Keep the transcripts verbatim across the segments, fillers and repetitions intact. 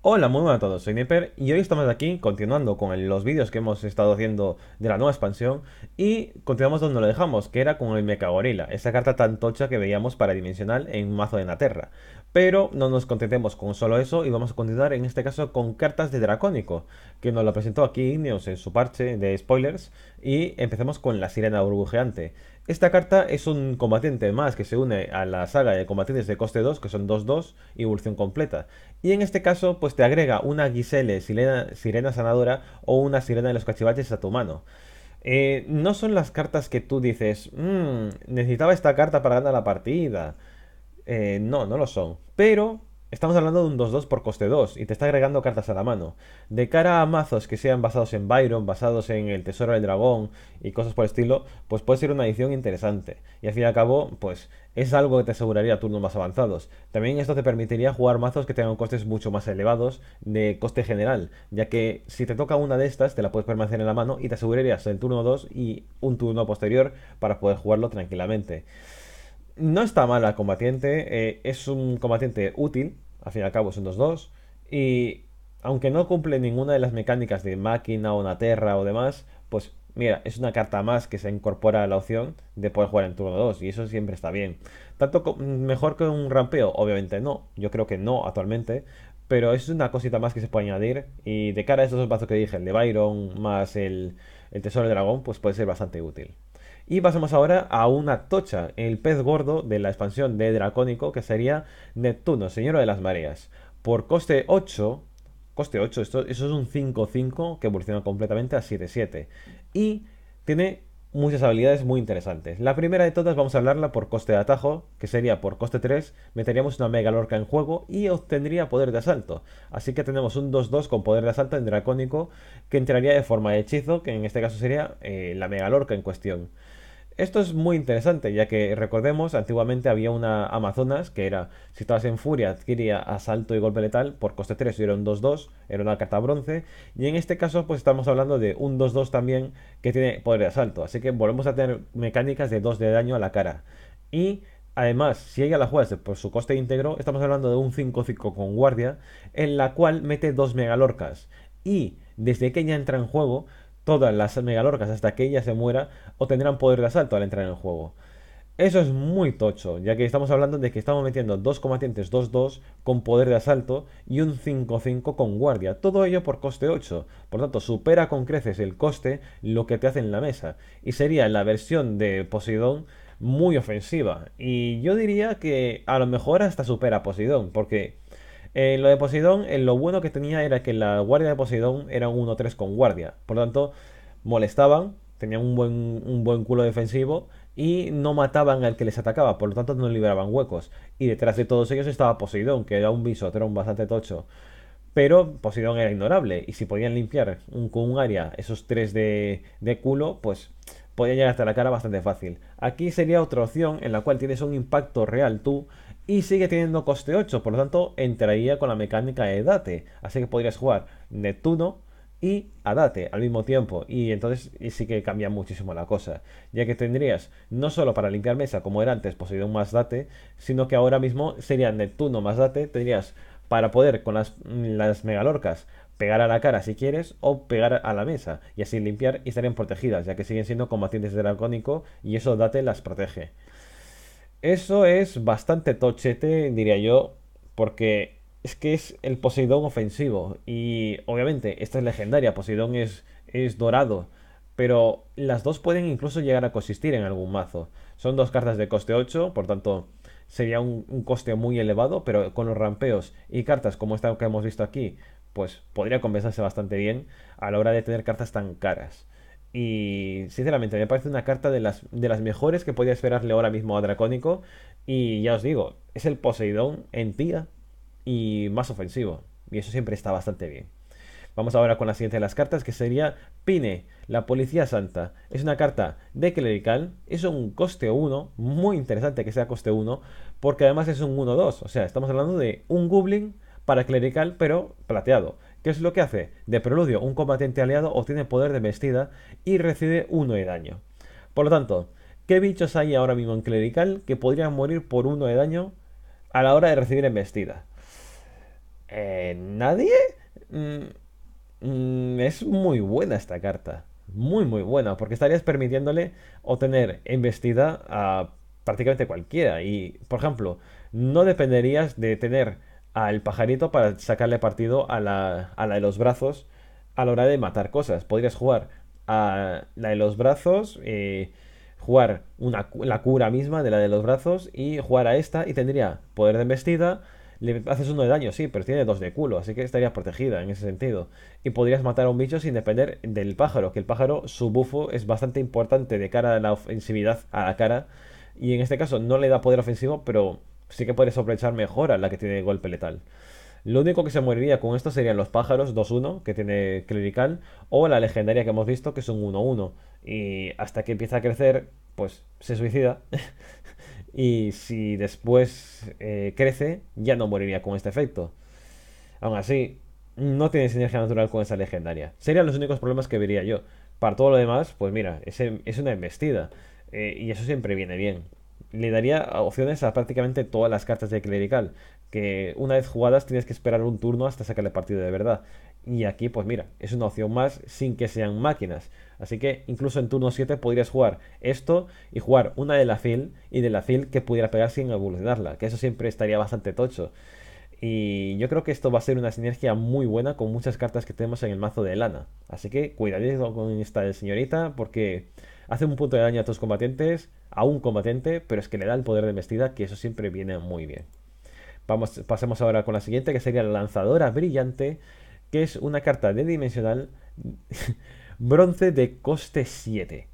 Hola, muy buenas a todos, soy Niper y hoy estamos aquí continuando con los vídeos que hemos estado haciendo de la nueva expansión y continuamos donde lo dejamos, que era con el Mecagorila, esa carta tan tocha que veíamos para dimensional en un mazo de Neaterra. Pero no nos contentemos con solo eso y vamos a continuar en este caso con cartas de Dracónico, que nos la presentó aquí Igneos en su parche de spoilers, y empecemos con la Sirena Burbujeante. Esta carta es un combatiente más que se une a la saga de combatientes de coste dos, que son dos dos y evolución completa. Y en este caso pues te agrega una Giselle, sirena, sirena sanadora o una sirena de los cachivaches a tu mano. Eh, no son las cartas que tú dices, mmm, necesitaba esta carta para ganar la partida. Eh, no, no lo son. Pero estamos hablando de un dos dos por coste dos y te está agregando cartas a la mano. De cara a mazos que sean basados en Byron, basados en el Tesoro del Dragón y cosas por el estilo, pues puede ser una edición interesante. Y al fin y al cabo, pues es algo que te aseguraría turnos más avanzados. También esto te permitiría jugar mazos que tengan costes mucho más elevados de coste general, ya que si te toca una de estas, te la puedes permanecer en la mano y te asegurarías el turno dos y un turno posterior para poder jugarlo tranquilamente. No está mal al combatiente, eh, es un combatiente útil, al fin y al cabo es un dos dos, y aunque no cumple ninguna de las mecánicas de máquina o Neaterra o demás, pues mira, es una carta más que se incorpora a la opción de poder jugar en turno dos, y eso siempre está bien. ¿Tanto mejor que un rampeo? Obviamente no, yo creo que no actualmente, pero es una cosita más que se puede añadir, y de cara a estos dos mazos que dije, el de Byron más el, el Tesoro del Dragón, pues puede ser bastante útil. Y pasamos ahora a una tocha, el pez gordo de la expansión de Dracónico, que sería Neptuno, Señor de las Mareas. Por coste ocho, coste ocho, esto, eso es un cinco cinco que evoluciona completamente a siete siete. Y tiene muchas habilidades muy interesantes. La primera de todas vamos a hablarla por coste de atajo, que sería por coste tres, meteríamos una mega lorca en juego y obtendría poder de asalto. Así que tenemos un dos dos con poder de asalto en Dracónico, que entraría de forma de hechizo, que en este caso sería eh, la mega lorca en cuestión. Esto es muy interesante, ya que recordemos, antiguamente había una Amazonas que era, si estabas en furia, adquiría asalto y golpe letal por coste tres, y era un dos dos, era una carta bronce, y en este caso pues estamos hablando de un dos dos también que tiene poder de asalto, así que volvemos a tener mecánicas de dos de daño a la cara. Y además, si ella la juega por su coste íntegro, estamos hablando de un cinco cinco con guardia, en la cual mete dos megalorcas, y desde que ella entra en juego, todas las megalorcas hasta que ella se muera obtendrán poder de asalto al entrar en el juego. Eso es muy tocho, ya que estamos hablando de que estamos metiendo dos combatientes dos dos con poder de asalto y un cinco cinco con guardia. Todo ello por coste ocho, por lo tanto supera con creces el coste lo que te hace en la mesa. Y sería la versión de Poseidón muy ofensiva. Y yo diría que a lo mejor hasta supera a Poseidón, porque Eh, lo de Poseidón, eh, lo bueno que tenía era que la guardia de Poseidón era un uno tres con guardia. Por lo tanto, molestaban, tenían un buen, un buen culo defensivo y no mataban al que les atacaba. Por lo tanto, no liberaban huecos. Y detrás de todos ellos estaba Poseidón, que era un bisotrón bastante tocho. Pero Poseidón era ignorable y si podían limpiar un, con un área esos tres de, de culo, pues podían llegar hasta la cara bastante fácil. Aquí sería otra opción en la cual tienes un impacto real tú, y sigue teniendo coste ocho, por lo tanto entraría con la mecánica de Date. Así que podrías jugar Neptuno y a Date al mismo tiempo. Y entonces y sí que cambia muchísimo la cosa, ya que tendrías no solo para limpiar mesa como era antes Poseidón más Date, sino que ahora mismo sería Neptuno más Date. Tendrías para poder con las, las megalorcas pegar a la cara si quieres o pegar a la mesa y así limpiar y estarían protegidas, ya que siguen siendo combatientes de Dracónico y eso Date las protege. Eso es bastante tochete, diría yo, porque es que es el Poseidón ofensivo. Y obviamente, esta es legendaria, Poseidón es, es dorado, pero las dos pueden incluso llegar a coexistir en algún mazo. Son dos cartas de coste ocho, por tanto sería un, un coste muy elevado, pero con los rampeos y cartas como esta que hemos visto aquí, pues podría compensarse bastante bien a la hora de tener cartas tan caras. Y sinceramente me parece una carta de las, de las mejores que podía esperarle ahora mismo a Dracónico. Y ya os digo, es el Poseidón en tía y más ofensivo. Y eso siempre está bastante bien. Vamos ahora con la siguiente de las cartas, que sería Pine, la Policía Santa. Es una carta de clerical, es un coste uno, muy interesante que sea coste uno, porque además es un uno dos. O sea, estamos hablando de un goblin para clerical, pero plateado. ¿Qué es lo que hace? De preludio, un combatiente aliado obtiene poder de embestida y recibe uno de daño. Por lo tanto, ¿qué bichos hay ahora mismo en clerical que podrían morir por uno de daño a la hora de recibir embestida? Eh, ¿Nadie? Mm, mm, es muy buena esta carta. Muy, muy buena. Porque estarías permitiéndole obtener embestida a prácticamente cualquiera. Y, por ejemplo, no dependerías de tener al pajarito para sacarle partido a la, a la de los brazos a la hora de matar cosas. Podrías jugar a la de los brazos, eh, jugar una, la cura misma de la de los brazos y jugar a esta y tendría poder de embestida. Le haces uno de daño, sí, pero tiene dos de culo, así que estarías protegida en ese sentido. Y podrías matar a un bicho sin depender del pájaro, que el pájaro, su bufo, es bastante importante de cara a la ofensividad, a la cara. Y en este caso no le da poder ofensivo, pero sí que puedes aprovechar mejor a la que tiene golpe letal. Lo único que se moriría con esto serían los pájaros dos uno, que tiene clerical, o la legendaria que hemos visto, que es un uno uno. Y hasta que empieza a crecer, pues se suicida. Y si después eh, crece, ya no moriría con este efecto. Aún así, no tiene sinergia natural con esa legendaria. Serían los únicos problemas que vería yo. Para todo lo demás, pues mira, es, es una embestida. Eh, y eso siempre viene bien. Le daría opciones a prácticamente todas las cartas de clerical, que una vez jugadas tienes que esperar un turno hasta sacarle partido de verdad. Y aquí, pues mira, es una opción más sin que sean máquinas. Así que incluso en turno siete podrías jugar esto y jugar una de la fil y de la fil que pudiera pegar sin evolucionarla, que eso siempre estaría bastante tocho. Y yo creo que esto va a ser una sinergia muy buena con muchas cartas que tenemos en el mazo de lana. Así que cuidadito con esta señorita porque hace un punto de daño a tus combatientes, a un combatiente, pero es que le da el poder de embestida, que eso siempre viene muy bien. Vamos, pasemos ahora con la siguiente, que sería la lanzadora brillante, que es una carta de dimensional bronce de coste siete.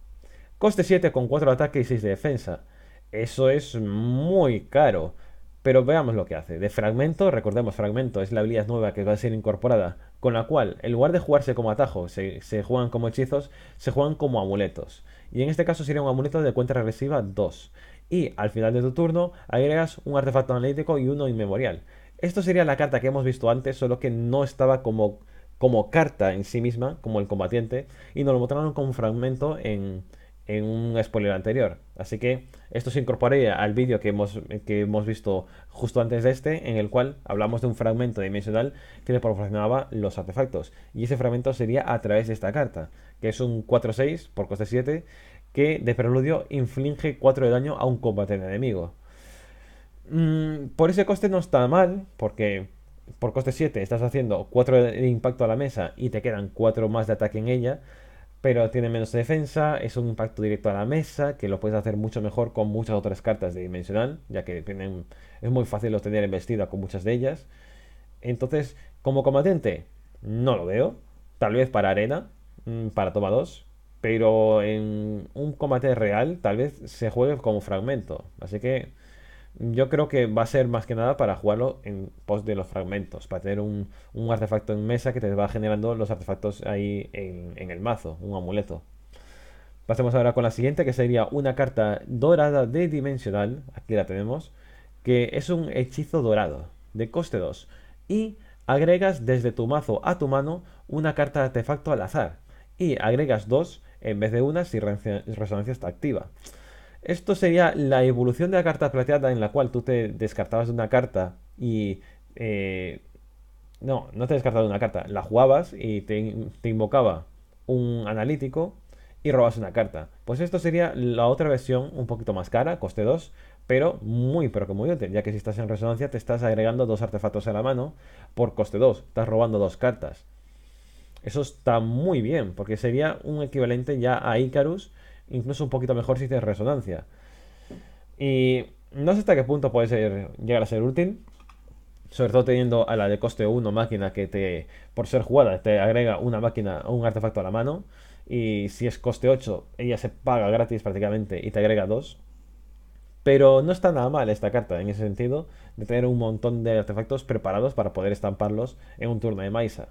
Coste siete con cuatro de ataque y seis de defensa. Eso es muy caro, pero veamos lo que hace. De fragmento, recordemos fragmento, es la habilidad nueva que va a ser incorporada, con la cual en lugar de jugarse como atajo, se, se juegan como hechizos, se juegan como amuletos. Y en este caso sería un amuleto de cuenta regresiva dos. Y al final de tu turno agregas un artefacto analítico y uno inmemorial. Esto sería la carta que hemos visto antes, solo que no estaba como, como carta en sí misma, como el combatiente, y nos lo mostraron como un fragmento en, en un spoiler anterior. Así que esto se incorporaría al vídeo que hemos, que hemos visto justo antes de este, en el cual hablamos de un fragmento dimensional que le proporcionaba los artefactos. Y ese fragmento sería a través de esta carta, que es un cuatro seis por coste siete, que de preludio inflige cuatro de daño a un combatiente enemigo. Mm, por ese coste no está mal, porque por coste siete estás haciendo cuatro de impacto a la mesa y te quedan cuatro más de ataque en ella, pero tiene menos defensa, es un impacto directo a la mesa, que lo puedes hacer mucho mejor con muchas otras cartas de dimensional, ya que tienen, es muy fácil obtener embestida con muchas de ellas. Entonces, como combatiente, no lo veo, tal vez para arena, para toma dos. Pero en un combate real tal vez se juegue como fragmento. Así que yo creo que va a ser más que nada para jugarlo en pos de los fragmentos. Para tener un, un artefacto en mesa que te va generando los artefactos ahí en, en el mazo. Un amuleto. Pasemos ahora con la siguiente, que sería una carta dorada de dimensional. Aquí la tenemos. Que es un hechizo dorado de coste dos. Y agregas desde tu mazo a tu mano una carta de artefacto al azar. Y agregas dos en vez de una si resonancia está activa. Esto sería la evolución de la carta plateada en la cual tú te descartabas de una carta y... Eh, no, no te descartabas de una carta. La jugabas y te, te invocaba un analítico y robabas una carta. Pues esto sería la otra versión un poquito más cara, coste dos, pero muy pero que muy útil, ya que si estás en resonancia te estás agregando dos artefactos a la mano por coste dos. Estás robando dos cartas. Eso está muy bien, porque sería un equivalente ya a Icarus, incluso un poquito mejor si tienes resonancia. Y no sé hasta qué punto puede ser, llegar a ser útil, sobre todo teniendo a la de coste uno máquina que te, por ser jugada, te agrega una máquina o un artefacto a la mano. Y si es coste ocho, ella se paga gratis prácticamente y te agrega dos. Pero no está nada mal esta carta en ese sentido, de tener un montón de artefactos preparados para poder estamparlos en un turno de Maisa.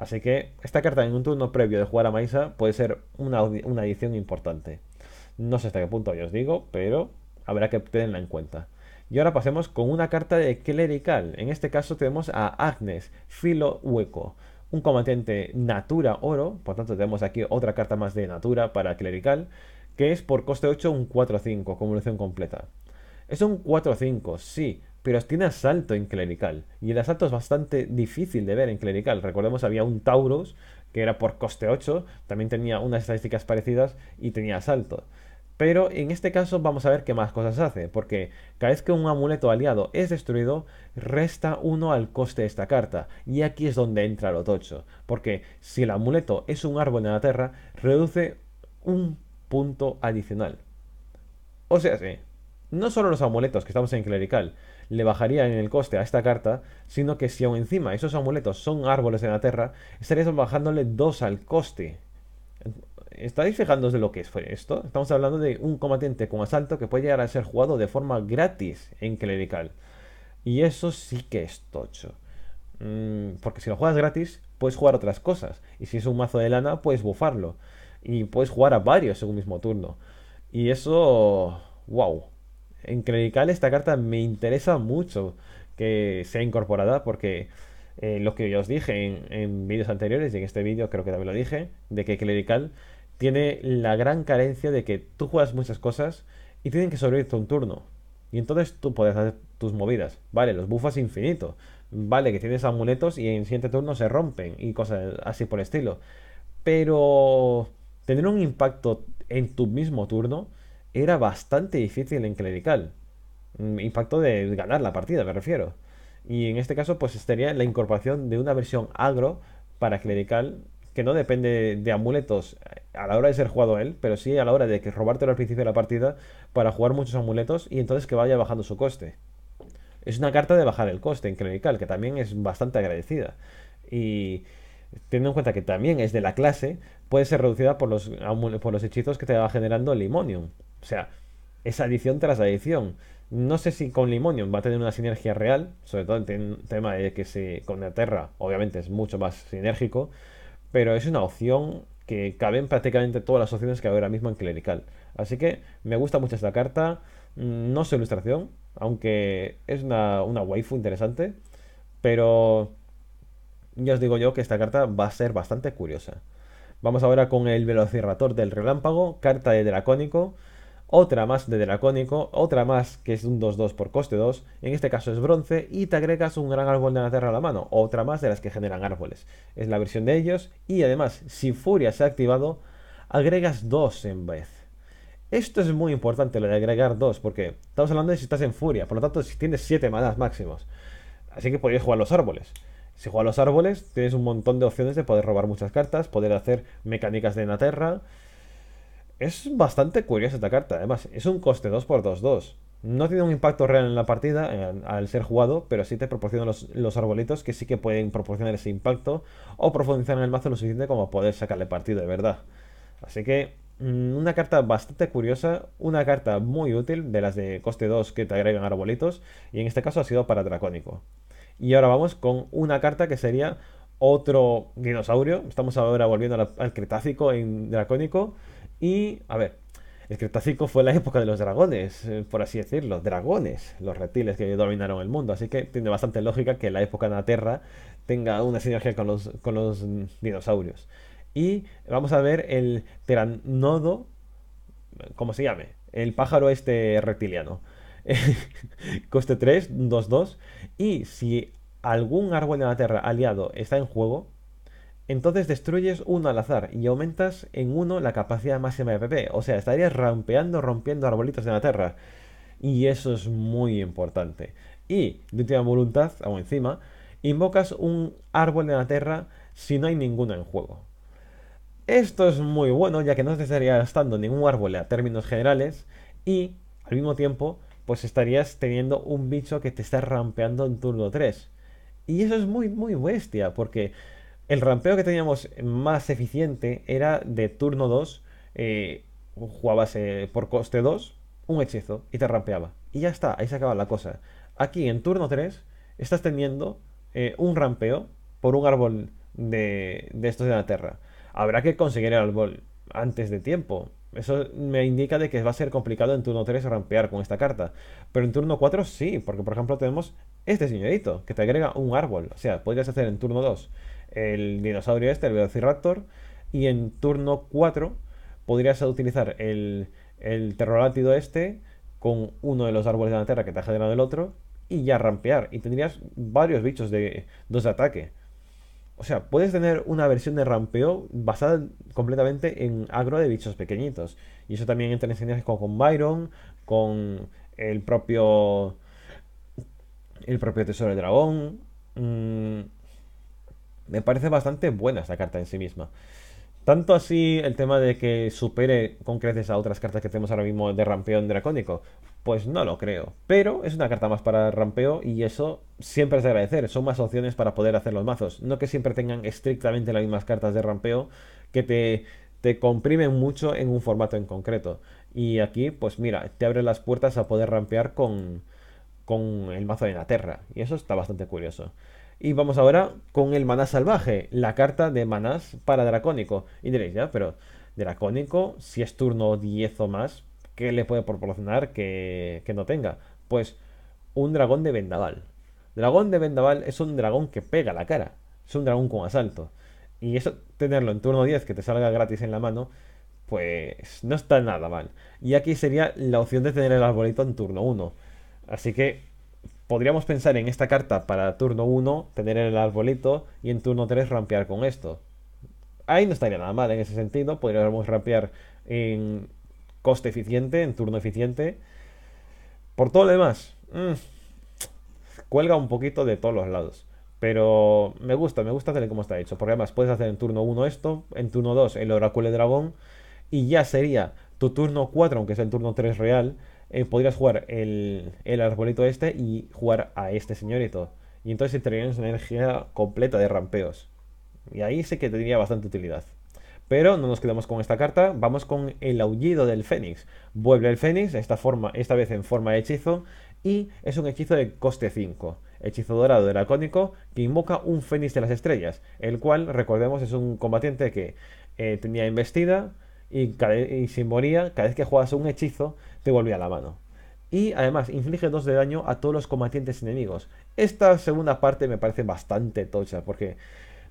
Así que esta carta en un turno previo de jugar a Maisa puede ser una, una adición importante. No sé hasta qué punto ya os digo, pero habrá que tenerla en cuenta. Y ahora pasemos con una carta de clerical. En este caso tenemos a Agnes, filo hueco. Un combatiente natura oro, por tanto tenemos aquí otra carta más de natura para clerical, que es por coste ocho un cuatro cinco, acumulación completa. Es un cuatro cinco, sí, pero tiene asalto en clerical. Y el asalto es bastante difícil de ver en clerical. Recordemos, había un Taurus, que era por coste ocho, también tenía unas estadísticas parecidas y tenía asalto. Pero en este caso vamos a ver qué más cosas hace, porque cada vez que un amuleto aliado es destruido, resta uno al coste de esta carta. Y aquí es donde entra lo tocho, porque si el amuleto es un árbol en la tierra, reduce un punto adicional. O sea, sí, no solo los amuletos que estamos en clerical le bajarían el coste a esta carta, sino que si aún encima esos amuletos son árboles en la tierra, estarías bajándole dos al coste. ¿Estáis fijándose de lo que fue esto? Estamos hablando de un combatiente con asalto que puede llegar a ser jugado de forma gratis en clerical. Y eso sí que es tocho. Mm, porque si lo juegas gratis, puedes jugar otras cosas. Y si es un mazo de lana, puedes bufarlo. Y puedes jugar a varios en un mismo turno. Y eso... ¡Wow! En clerical esta carta me interesa mucho que sea incorporada porque... Eh, lo que yo os dije en, en vídeos anteriores y en este vídeo creo que también lo dije, de que clerical tiene la gran carencia de que tú juegas muchas cosas y tienen que sobrevivir un turno. Y entonces tú puedes hacer tus movidas. Vale, los buffas infinito. Vale, que tienes amuletos y en el siguiente turno se rompen y cosas así por el estilo. Pero tener un impacto en tu mismo turno era bastante difícil en clerical. Impacto de ganar la partida, me refiero. Y en este caso pues estaría la incorporación de una versión agro para clerical que no depende de amuletos a la hora de ser jugado él, pero sí a la hora de que robártelo al principio de la partida para jugar muchos amuletos y entonces que vaya bajando su coste. Es una carta de bajar el coste en clerical que también es bastante agradecida. Y teniendo en cuenta que también es de la clase, puede ser reducida por los, por los hechizos que te va generando Limonium. O sea, es adición tras adición. No sé si con Limonium va a tener una sinergia real, sobre todo en el tema de que se, con Neaterra obviamente es mucho más sinérgico, pero es una opción que cabe en prácticamente todas las opciones que hay ahora mismo en clerical. Así que me gusta mucho esta carta, no su ilustración, aunque es una, una waifu interesante, pero ya os digo yo que esta carta va a ser bastante curiosa. Vamos ahora con el Velociraptor del Relámpago, carta de Dracónico. Otra más de Dracónico, otra más que es un dos dos por coste dos, en este caso es bronce, y te agregas un gran árbol de la tierra a la mano, otra más de las que generan árboles. Es la versión de ellos, y además, si Furia se ha activado, agregas dos en vez. Esto es muy importante, lo de agregar dos, porque estamos hablando de si estás en Furia, por lo tanto si tienes siete manas máximos. Así que podéis jugar los árboles. Si juegas los árboles, tienes un montón de opciones de poder robar muchas cartas, poder hacer mecánicas de Neaterra. Es bastante curiosa esta carta, además, es un coste dos por dos dos. No tiene un impacto real en la partida eh, al ser jugado, pero sí te proporciona los, los arbolitos que sí que pueden proporcionar ese impacto o profundizar en el mazo lo suficiente como poder sacarle partido de verdad. Así que, mmm, una carta bastante curiosa, una carta muy útil de las de coste dos que te agregan arbolitos, y en este caso ha sido para Dracónico. Y ahora vamos con una carta que sería otro dinosaurio, estamos ahora volviendo al, al Cretácico en Dracónico. Y, a ver, el Cretácico fue la época de los dragones, por así decirlo, dragones, los reptiles que dominaron el mundo. Así que tiene bastante lógica que la época de la Tierra tenga una sinergia con los, con los dinosaurios. Y vamos a ver el Teranodo, ¿cómo se llame? El pájaro este reptiliano. Coste tres, dos, dos. Y si algún árbol de la Tierra aliado está en juego... Entonces destruyes uno al azar y aumentas en uno la capacidad máxima de P P. O sea, estarías rampeando, rompiendo arbolitos de la tierra. Y eso es muy importante. Y, de última voluntad, o encima, invocas un árbol de la tierra si no hay ninguno en juego. Esto es muy bueno, ya que no te estaría gastando ningún árbol a términos generales. Y, al mismo tiempo, pues estarías teniendo un bicho que te está rampeando en turno tres. Y eso es muy, muy bestia, porque... El rampeo que teníamos más eficiente era de turno dos, eh, jugabas eh, por coste dos, un hechizo y te rampeaba. Y ya está, ahí se acaba la cosa. Aquí en turno tres estás teniendo eh, un rampeo por un árbol de, de estos de la tierra. Habrá que conseguir el árbol antes de tiempo. Eso me indica de que va a ser complicado en turno tres rampear con esta carta. Pero en turno cuatro sí, porque por ejemplo tenemos este señorito que te agrega un árbol. O sea, podrías hacer en turno dos el dinosaurio este, el Velociraptor, y en turno cuatro podrías utilizar el, el terrorátido este con uno de los árboles de la tierra que te ha generado el otro y ya rampear. Y tendrías varios bichos de dos de ataque. O sea, puedes tener una versión de rampeo basada completamente en agro de bichos pequeñitos. Y eso también entra en escenas con, con Byron, con el propio el propio Tesoro del Dragón. Mm, me parece bastante buena esta carta en sí misma. Tanto así el tema de que supere con creces a otras cartas que tenemos ahora mismo de rampeo en Dracónico, pues no lo creo. Pero es una carta más para rampeo y eso siempre es de agradecer. Son más opciones para poder hacer los mazos. No que siempre tengan estrictamente las mismas cartas de rampeo que te, te comprimen mucho en un formato en concreto. Y aquí, pues mira, te abre las puertas a poder rampear con, con el mazo de Neaterra. Y eso está bastante curioso. Y vamos ahora con el maná salvaje, la carta de manás para Dracónico. Y diréis, ya, pero Dracónico, si es turno diez o más, ¿qué le puede proporcionar que, que no tenga? Pues un dragón de Vendaval. Dragón de Vendaval es un dragón que pega la cara. Es un dragón con asalto. Y eso, tenerlo en turno diez, que te salga gratis en la mano, pues no está nada mal. Y aquí sería la opción de tener el arbolito en turno uno. Así que podríamos pensar en esta carta para turno uno, tener el arbolito, y en turno tres rampear con esto. Ahí no estaría nada mal en ese sentido. Podríamos rampear en coste eficiente, en turno eficiente. Por todo lo demás, mmm, cuelga un poquito de todos los lados. Pero me gusta, me gusta hacer como está hecho. Porque además puedes hacer en turno uno esto, en turno dos el oráculo de dragón, y ya sería tu turno cuatro, aunque sea el turno tres real. Eh, podrías jugar el, el arbolito este y jugar a este señorito. Y entonces tendrías una energía completa de rampeos. Y ahí sí que tendría bastante utilidad. Pero no nos quedamos con esta carta. Vamos con el aullido del Fénix. Vuelve el Fénix, esta, forma, esta vez en forma de hechizo. Y es un hechizo de coste cinco. Hechizo dorado dracónico que invoca un Fénix de las estrellas. El cual, recordemos, es un combatiente que eh, tenía embestida. Y, cada, y si moría, cada vez que jugabas un hechizo, te volvía a la mano. Y además, inflige dos de daño a todos los combatientes enemigos. Esta segunda parte me parece bastante tocha, porque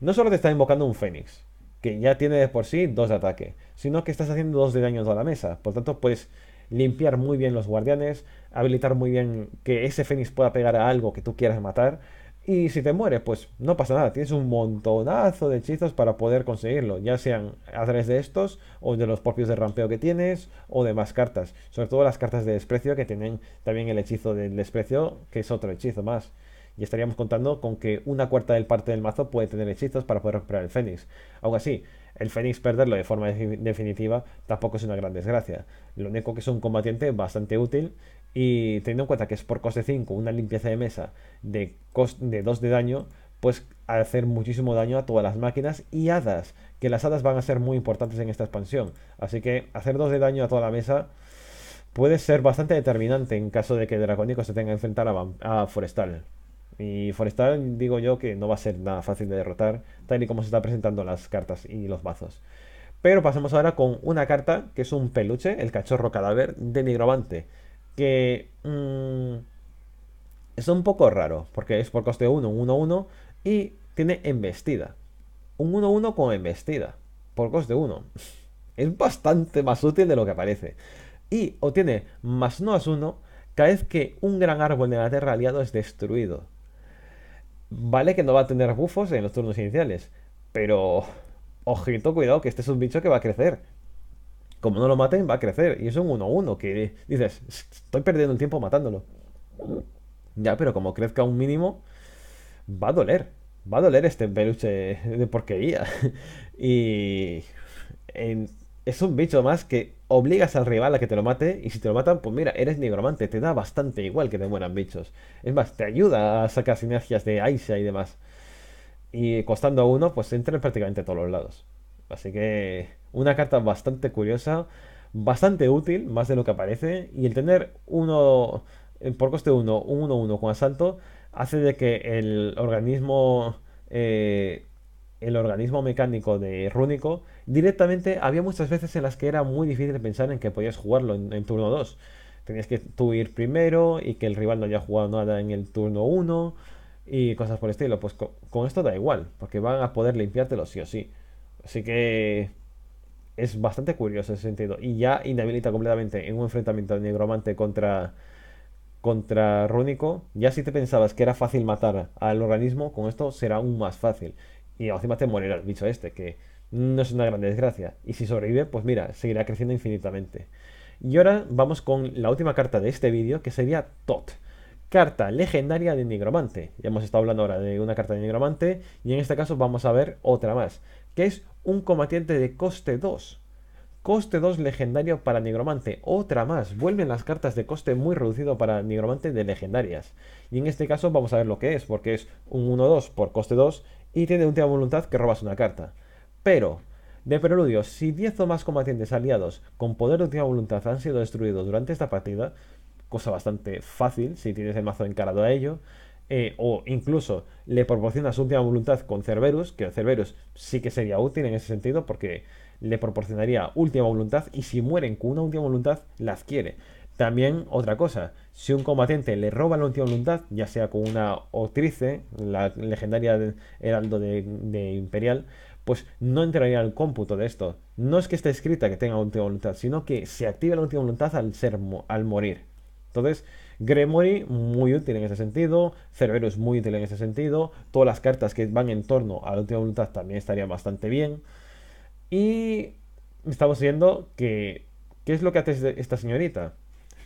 no solo te está invocando un Fénix, que ya tiene de por sí dos de ataque, sino que estás haciendo dos de daño a toda la mesa. Por tanto, puedes limpiar muy bien los guardianes, habilitar muy bien que ese Fénix pueda pegar a algo que tú quieras matar. Y si te muere, pues no pasa nada. Tienes un montonazo de hechizos para poder conseguirlo. Ya sean a través de estos, o de los propios de rampeo que tienes, o de más cartas. Sobre todo las cartas de desprecio, que tienen también el hechizo del desprecio, que es otro hechizo más. Y estaríamos contando con que una cuarta del parte del mazo puede tener hechizos para poder recuperar el Fénix. Aún así, el Fénix perderlo de forma definitiva tampoco es una gran desgracia. Lo único que es un combatiente bastante útil. Y teniendo en cuenta que es por coste cinco, una limpieza de mesa de, de dos de daño, pues hacer muchísimo daño a todas las máquinas y hadas, que las hadas van a ser muy importantes en esta expansión. Así que hacer dos de daño a toda la mesa puede ser bastante determinante en caso de que Dracónico se tenga que enfrentar a, a Forestal. Y Forestal, digo yo, que no va a ser nada fácil de derrotar, tal y como se están presentando las cartas y los mazos. Pero pasamos ahora con una carta que es un peluche, el cachorro cadáver de Nigromante. Que mmm, es un poco raro, porque es por coste uno, un uno uno, y tiene embestida. Un uno uno con embestida, por coste uno. Es bastante más útil de lo que parece. Y obtiene más uno más uno cada vez que un gran árbol de la tierra aliado es destruido. Vale que no va a tener bufos en los turnos iniciales, pero ojito, cuidado, que este es un bicho que va a crecer. Como no lo maten, va a crecer. Y es un uno uno que dices, estoy perdiendo el tiempo matándolo. Ya, pero como crezca un mínimo, va a doler. Va a doler este peluche de porquería. Y en, es un bicho más que obligas al rival a que te lo mate. Y si te lo matan, pues mira, eres nigromante. Te da bastante igual que te mueran bichos. Es más, te ayuda a sacar sinergias de Aisha y demás. Y costando a uno, pues entra prácticamente a todos los lados. Así que una carta bastante curiosa, bastante útil, más de lo que parece. Y el tener uno por coste uno, un uno uno con asalto, hace de que el organismo eh, el organismo mecánico de Rúnico, directamente había muchas veces en las que era muy difícil pensar en que podías jugarlo en, en turno dos. Tenías que tú ir primero y que el rival no haya jugado nada en el turno uno y cosas por el estilo. Pues con, con esto da igual, porque van a poder limpiártelo sí o sí. Así que es bastante curioso en ese sentido. Y ya inhabilita completamente en un enfrentamiento de Negromante contra, contra Rúnico. Ya si te pensabas que era fácil matar al organismo, con esto será aún más fácil. Y encima te morirá el bicho este, que no es una gran desgracia. Y si sobrevive, pues mira, seguirá creciendo infinitamente. Y ahora vamos con la última carta de este vídeo, que sería Tot. Carta legendaria de Nigromante. Ya hemos estado hablando ahora de una carta de Nigromante, y en este caso vamos a ver otra más, que es un combatiente de coste dos. Coste dos legendario para Nigromante. Otra más. Vuelven las cartas de coste muy reducido para Nigromante de legendarias. Y en este caso vamos a ver lo que es, porque es un uno dos por coste dos y tiene última voluntad que robas una carta. Pero, de preludio, si diez o más combatientes aliados con poder de última voluntad han sido destruidos durante esta partida, cosa bastante fácil si tienes el mazo encarado a ello, eh, o incluso le proporcionas última voluntad con Cerberus, que Cerberus sí que sería útil en ese sentido porque le proporcionaría última voluntad, y si mueren con una última voluntad la adquiere. También otra cosa, si un combatiente le roba la última voluntad, ya sea con una Otrice, la legendaria heraldo de, de Imperial, pues no entraría al cómputo de esto. No es que esté escrita que tenga última voluntad, sino que se activa la última voluntad al, ser, al morir. Entonces, Gremory muy útil en ese sentido, Cerberus muy útil en ese sentido, todas las cartas que van en torno a la última voluntad también estarían bastante bien. Y estamos viendo que, ¿qué es lo que hace esta señorita?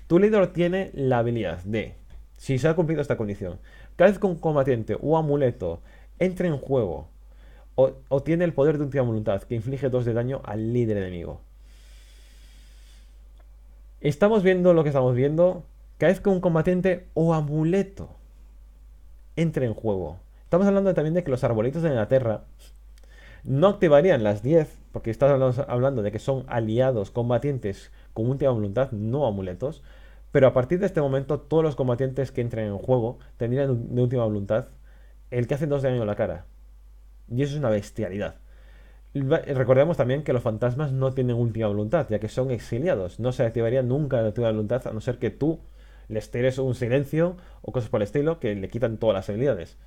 Tu líder tiene la habilidad de, si se ha cumplido esta condición, cada vez que un combatiente o amuleto entre en juego, o, o tiene el poder de última voluntad que inflige dos de daño al líder enemigo. Estamos viendo lo que estamos viendo. Cada vez que un combatiente o amuleto entre en juego. Estamos hablando también de que los arbolitos de Neaterra no activarían las diez, porque estamos hablando de que son aliados combatientes con última voluntad, no amuletos. Pero a partir de este momento, todos los combatientes que entren en juego tendrían de última voluntad el que hace dos de daño a la cara. Y eso es una bestialidad. Recordemos también que los fantasmas no tienen última voluntad, ya que son exiliados. No se activaría nunca la última voluntad, a no ser que tú les tires un silencio o cosas por el estilo, que le quitan todas las habilidades.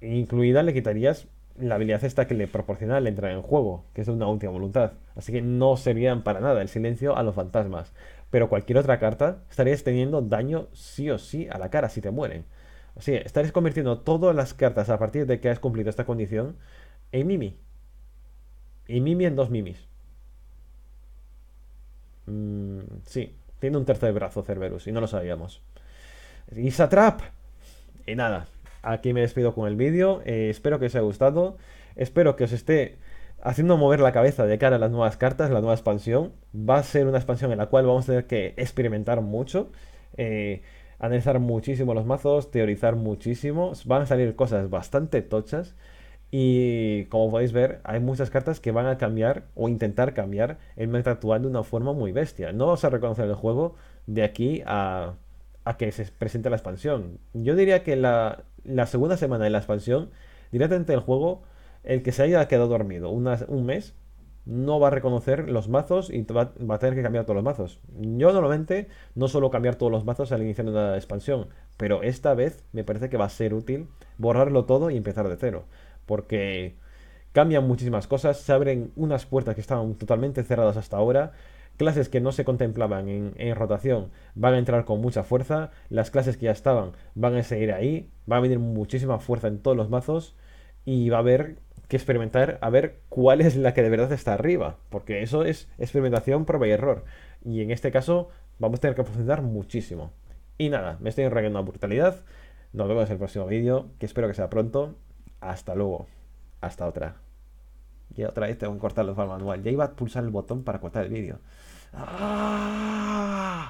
Incluida le quitarías la habilidad esta que le proporciona al entrar en juego, que es de una última voluntad. Así que no servirían para nada el silencio a los fantasmas. Pero cualquier otra carta estarías teniendo daño sí o sí a la cara si te mueren. Así que estarías convirtiendo todas las cartas a partir de que has cumplido esta condición en Mimi. Y Mimi en dos Mimis. Mm, sí, tiene un tercer brazo Cerberus y no lo sabíamos. Y Satrap. Y nada, aquí me despido con el vídeo. Eh, espero que os haya gustado. Espero que os esté haciendo mover la cabeza de cara a las nuevas cartas, la nueva expansión. Va a ser una expansión en la cual vamos a tener que experimentar mucho. Eh, analizar muchísimo los mazos, teorizar muchísimo. Van a salir cosas bastante tochas. Y como podéis ver, hay muchas cartas que van a cambiar o intentar cambiar el meta actual de una forma muy bestia. No vamos a reconocer el juego de aquí a, a que se presente la expansión. Yo diría que la, la segunda semana de la expansión, directamente el juego, el que se haya quedado dormido unas, un mes, no va a reconocer los mazos y va, va a tener que cambiar todos los mazos. Yo normalmente no suelo cambiar todos los mazos al iniciar una expansión, pero esta vez me parece que va a ser útil borrarlo todo y empezar de cero. Porque cambian muchísimas cosas, se abren unas puertas que estaban totalmente cerradas hasta ahora, clases que no se contemplaban en, en rotación van a entrar con mucha fuerza, las clases que ya estaban van a seguir ahí, va a venir muchísima fuerza en todos los mazos y va a haber que experimentar a ver cuál es la que de verdad está arriba, porque eso es experimentación, prueba y error, y en este caso vamos a tener que profundizar muchísimo. Y nada, me estoy enrayando a brutalidad, nos vemos en el próximo vídeo, que espero que sea pronto. Hasta luego. Hasta otra. Y otra vez tengo que cortarlo de forma manual. Ya iba a pulsar el botón para cortar el vídeo. ¡Ah!